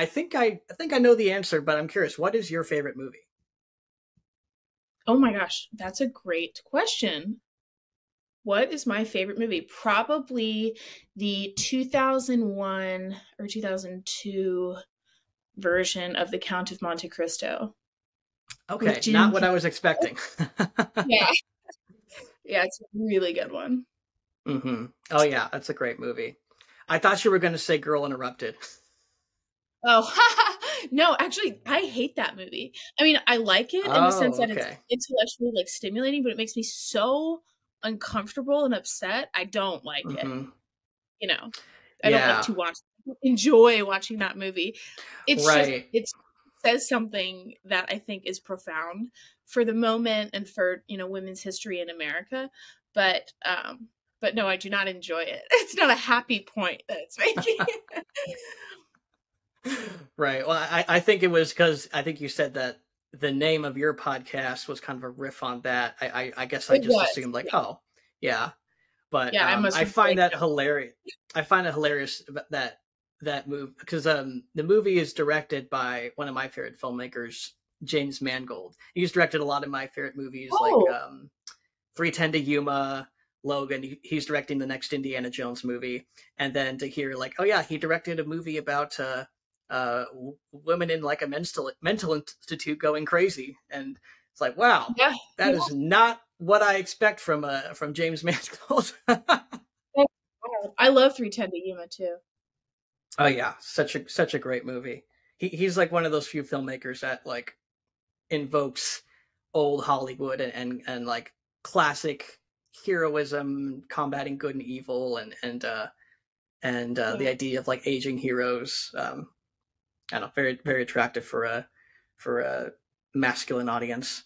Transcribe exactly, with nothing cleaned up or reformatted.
I think I, I think I know the answer, but I'm curious. What is your favorite movie? Oh my gosh, that's a great question. What is my favorite movie? Probably the two thousand one or two thousand two version of The Count of Monte Cristo. Okay, not what I was expecting. Yeah. Yeah, it's a really good one. Mm-hmm. Oh yeah, that's a great movie. I thought you were going to say Girl, Interrupted. Oh, no, actually, I hate that movie. I mean, I like it in oh, the sense that okay. it's intellectually like stimulating, but it makes me so uncomfortable and upset. I don't like mm-hmm. it. You know, I yeah. don't like to watch, enjoy watching that movie. It's right. just, it's, it says something that I think is profound for the moment and for, you know, women's history in America. But, um, but no, I do not enjoy it. It's not a happy point that it's making. Right. Well, I, I think it was because I think you said that the name of your podcast was kind of a riff on that. I, I, I guess I it just was. assumed like, yeah. oh, yeah. But yeah, um, I, I find that it. hilarious. I find it hilarious that that move because um, the movie is directed by one of my favorite filmmakers, James Mangold. He's directed a lot of my favorite movies oh. like um, three ten to Yuma, Logan. He, he's directing the next Indiana Jones movie. And then to hear like, oh, yeah, he directed a movie about uh, uh women in like a mental mental institute going crazy, and it's like, wow, yeah, that yeah. is not what I expect from uh from James Mangold. I love three ten to Yuma too. Oh yeah, such a such a great movie. He he's like one of those few filmmakers that like invokes old Hollywood and and, and like classic heroism, combating good and evil, and and uh and uh, yeah. the idea of like aging heroes. Um, I don't know, very, very attractive for a, for a masculine audience.